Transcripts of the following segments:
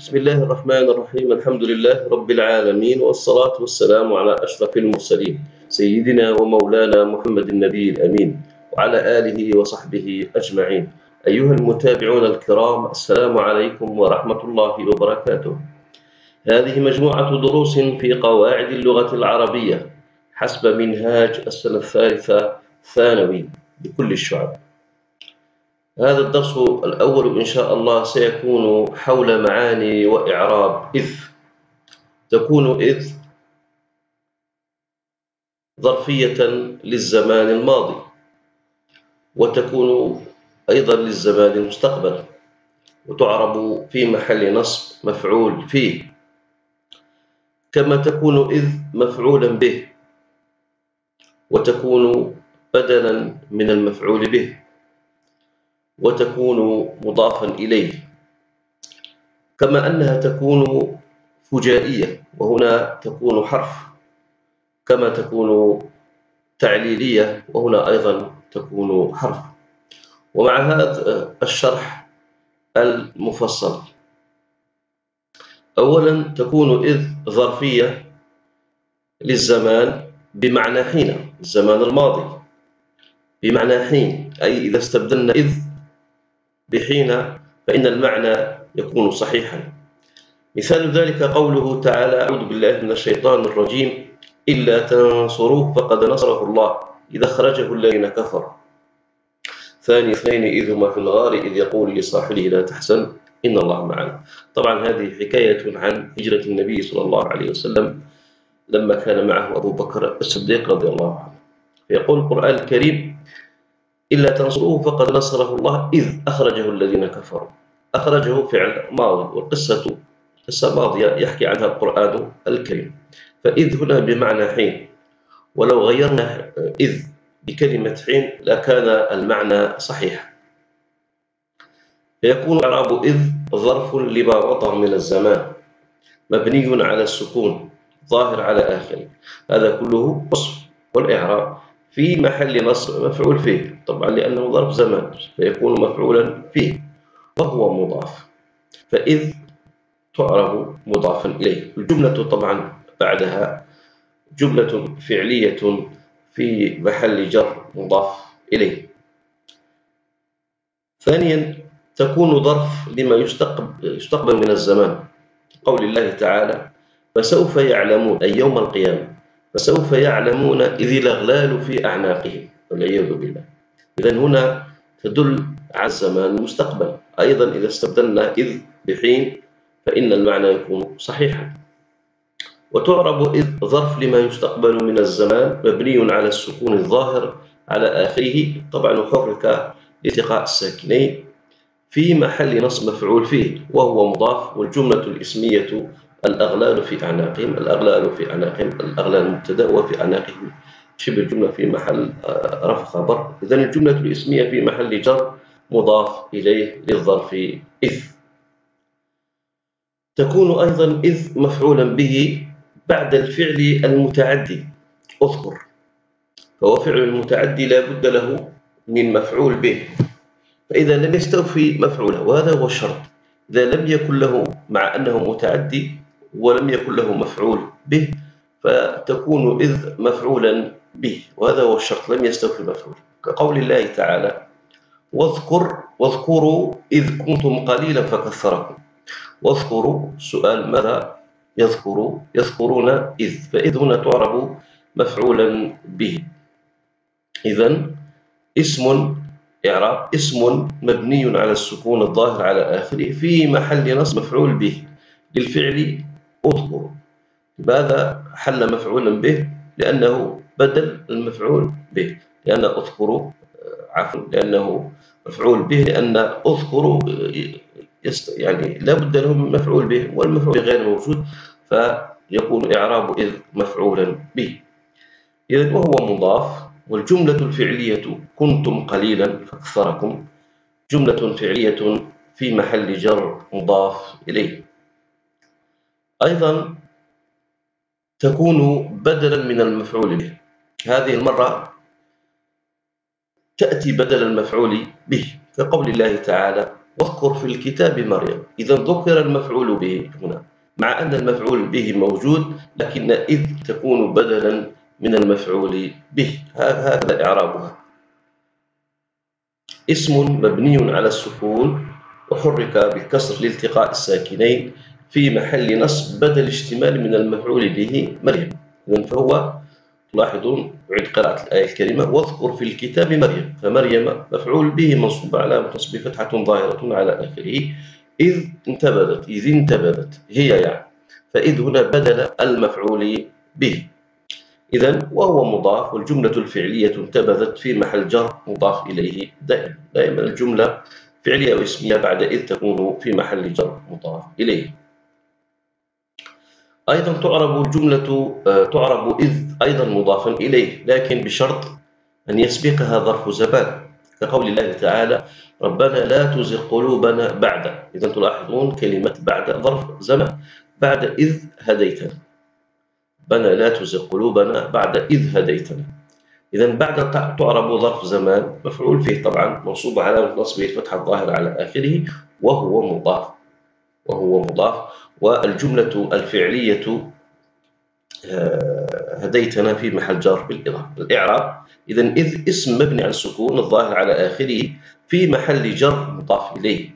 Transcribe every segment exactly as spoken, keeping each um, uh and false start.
بسم الله الرحمن الرحيم. الحمد لله رب العالمين، والصلاة والسلام على أشرف المرسلين سيدنا ومولانا محمد النبي الأمين وعلى آله وصحبه أجمعين. أيها المتابعون الكرام، السلام عليكم ورحمة الله وبركاته. هذه مجموعة دروس في قواعد اللغة العربية حسب منهاج السنة الثالثة ثانوي لكل الشعب. هذا الدرس الأول إن شاء الله سيكون حول معاني وإعراب إذ. تكون إذ ظرفية للزمان الماضي، وتكون أيضا للزمان المستقبل، وتعرب في محل نصب مفعول فيه، كما تكون إذ مفعولا به، وتكون بدلا من المفعول به، وتكون مضافا إليه، كما أنها تكون فجائية وهنا تكون حرف، كما تكون تعليلية وهنا أيضا تكون حرف. ومع هذا الشرح المفصل، أولا تكون إذ ظرفية للزمان بمعنى حين، الزمان الماضي بمعنى حين، أي إذا استبدلنا إذ بحين فإن المعنى يكون صحيحا. مثال ذلك قوله تعالى: أعوذ بالله من الشيطان الرجيم، إلا تنصروه فقد نصره الله إذا أخرجه الذين كفروا. ثاني اثنين إذ هما في الغار إذ يقول لصاحبه لا تحزن إن الله معنا. طبعا هذه حكاية عن هجرة النبي صلى الله عليه وسلم لما كان معه أبو بكر الصديق رضي الله عنه. يقول القرآن الكريم: إلا تنصروه فقد نصره الله إذ أخرجه الذين كفروا. أخرجه فعل ماضي، والقصة قصة ماضية يحكي عنها القرآن الكريم، فإذ هنا بمعنى حين، ولو غيرنا إذ بكلمة حين لكان المعنى صحيح. فيكون إعراب إذ ظرف لما مضى من الزمان مبني على السكون ظاهر على آخره. هذا كله وصف والإعراب في محل نصب مفعول فيه، طبعا لأنه ظرف زمان فيكون مفعولا فيه وهو مضاف، فإذ تعرب مضافا إليه. الجملة طبعا بعدها جملة فعلية في محل جر مضاف إليه. ثانيا تكون ظرف لما يستقبل من الزمان، قول الله تعالى: فسوف يعلمون، أي يوم القيامة، فسوف يعلمون إذ الأغلال في أعناقهم والعياذ بالله. إذن هنا تدل على الزمان المستقبل، أيضا إذا استبدلنا إذ بحين فإن المعنى يكون صحيحا. وتعرب إذ ظرف لما يستقبل من الزمان مبني على السكون الظاهر على آخره، طبعا حرك لالتقاء الساكنين في محل نصب مفعول فيه وهو مضاف، والجملة الإسمية الأغلال في أعناقهم. الأغلال في أعناقهم، الأغلال مبتدأ وفي أعناقهم شبه الجملة في محل رفع خبر. إذن الجملة الإسمية في محل جر مضاف إليه للظرف إذ. تكون أيضا إذ مفعولا به بعد الفعل المتعدي أذكر، فهو فعل المتعدي لا بد له من مفعول به، فإذا لم يستوفي مفعوله، وهذا هو الشرط، إذا لم يكن له، مع أنه متعدي ولم يكن له مفعول به، فتكون إذ مفعولا به، وهذا هو الشرط، لم يستوفي مفعول، كقول الله تعالى: واذكر واذكروا إذ كنتم قليلا فكثركم. واذكروا سؤال ماذا يذكروا؟ يذكرون إذ، فإذ هنا تعرب مفعولا به. إذن اسم إعراب اسم مبني على السكون الظاهر على آخره في محل نصب مفعول به للفعل أذكر. لماذا حل مفعولا به؟ لأنه بدل المفعول به، لأن أذكر عفوا لأنه مفعول به، لأن أذكر يعني لا بد له من مفعول به، والمفعول غير موجود، فيكون إعراب إذ مفعولا به. إذا وهو مضاف، والجملة الفعلية كنتم قليلا فأكثركم جملة فعلية في محل جر مضاف إليه. أيضا تكون بدلا من المفعول به، هذه المرة تأتي بدل المفعول به، كقول الله تعالى: واذكر في الكتاب مريم. إذا ذكر المفعول به هنا، مع أن المفعول به موجود، لكن إذ تكون بدلا من المفعول به. هذا إعرابها: اسم مبني على السكون وحرك بالكسر لالتقاء الساكنين في محل نصب بدل اشتمال من المفعول به مريم. إذن فهو، تلاحظون عند قراءة الآية الكريمة: واذكر في الكتاب مريم، فمريم مفعول به منصوب على نصب فتحة ظاهرة على آخره. إذ انتبذت، إذ انتبذت هي يعني، فإذ هنا بدل المفعول به. إذا وهو مضاف، والجملة الفعلية انتبذت في محل جر مضاف إليه دائما. دائما الجملة فعلية واسمية بعد إذ تكون في محل جر مضاف إليه. أيضا تعرب الجملة، تعرب إذ أيضا مضافا إليه، لكن بشرط أن يسبقها ظرف زمان، كقول الله تعالى: ربنا لا تزغ قلوبنا بعد. إذا تلاحظون كلمة بعد ظرف زمان، بعد إذ هديتنا. ربنا لا تزغ قلوبنا بعد إذ هديتنا. إذا بعد تعرب ظرف زمان مفعول فيه طبعا منصوب على نصبه الفتحة الظاهرة على آخره، وهو مضاف، وهو مضاف. والجملة الفعلية هديتنا في محل جر بالإضافة. الإعراب: إذا إذ اسم مبني على السكون الظاهر على آخره في محل جر مضاف إليه،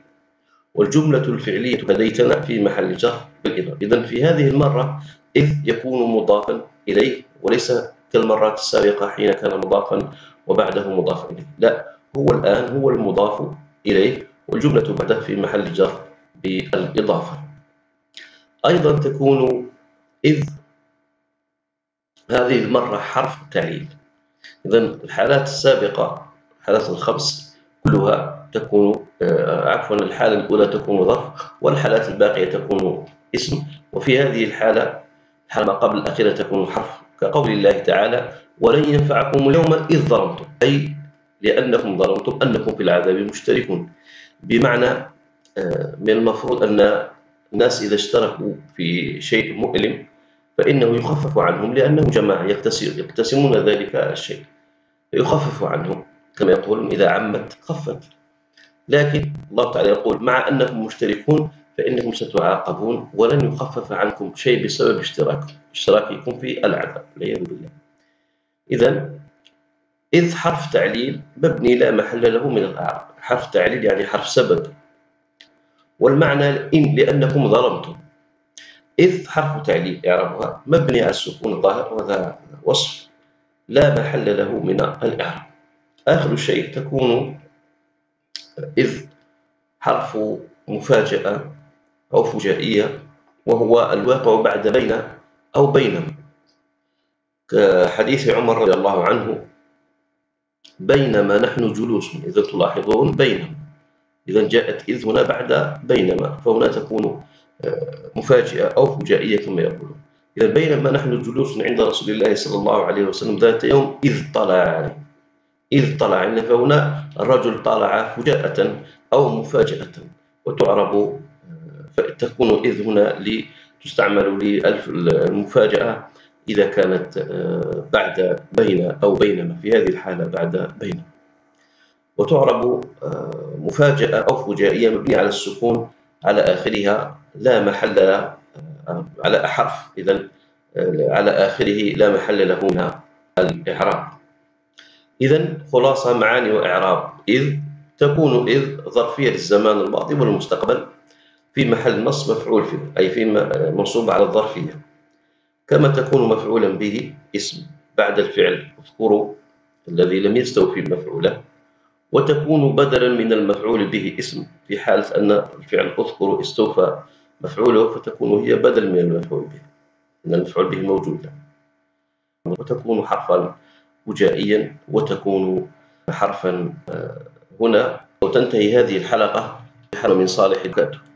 والجملة الفعلية هديتنا في محل جر بالإضافة. إذا في هذه المرة إذ يكون مضافا إليه، وليس كالمرات السابقة حين كان مضافا وبعده مضاف إليه. لا، هو الآن هو المضاف إليه، والجملة بعده في محل جر بالإضافة. أيضا تكون إذ هذه المرة حرف تعليل. إذا الحالات السابقة، الحالات الخمس كلها تكون، عفوا الحالة الأولى تكون ظرف، والحالات الباقية تكون اسم، وفي هذه الحالة، الحالة ما قبل الأخيرة، تكون حرف، كقول الله تعالى: ولن ينفعكم اليوم إذ ظلمتم، أي لأنكم ظلمتم أنكم في العذاب مشتركون. بمعنى من المفروض أن الناس إذا اشتركوا في شيء مؤلم فإنه يخفف عنهم، لأنهم جماعة يقتسمون ذلك الشيء، يخفف عنهم كما يقولون: إذا عمت خفت. لكن الله تعالى يقول: مع أنكم مشتركون فإنكم ستعاقبون، ولن يخفف عنكم شيء بسبب اشتراككم اشتراككم في العذاب، والعياذ بالله. إذا إذ حرف تعليل مبني لا محل له من الأعراب. حرف تعليل يعني حرف سبب، والمعنى إن لأنكم ظلمتم. إذ حرف تعليل، إعرابها مبني على السكون الظاهر، وهذا وصف لا محل له من الإعراب. آخر شيء تكون إذ حرف مفاجأة أو فجائية، وهو الواقع بعد بين أو بينما، كحديث عمر رضي الله عنه: بينما نحن جلوس. إذا تلاحظون بينما، إذا جاءت إذ هنا بعد بينما، فهنا تكون مفاجئة أو فجائية كما يقولون. إذا بينما نحن جلوس عند رسول الله صلى الله عليه وسلم ذات يوم إذ طلع عليه، إذ طلع عليه، فهنا الرجل طلع فجأة أو مفاجأة، وتعرب فتكون إذ هنا لتستعمل للمفاجأة إذا كانت بعد بين أو بينما، في هذه الحالة بعد بينما. وتعرب مفاجأة أو فجائية مبنية على السكون على آخرها لا محل على حرف، إذا على آخره لا محل له من الإعراب. إذا خلاصة معاني وإعراب إذ: تكون إذ ظرفية للزمان الماضي والمستقبل في محل نصب مفعول فيه، أي في منصوب على الظرفية، كما تكون مفعولا به اسم بعد الفعل اذكروا الذي لم يستوفي مفعوله، وتكون بدلا من المفعول به اسم في حالة أن الفعل اذكر استوفى مفعوله، فتكون هي بدل من المفعول به، إن المفعول به موجود. وتكون حرفا فجائيا، وتكون حرفا هنا. وتنتهي هذه الحلقة بحرف من صالح الكاتب.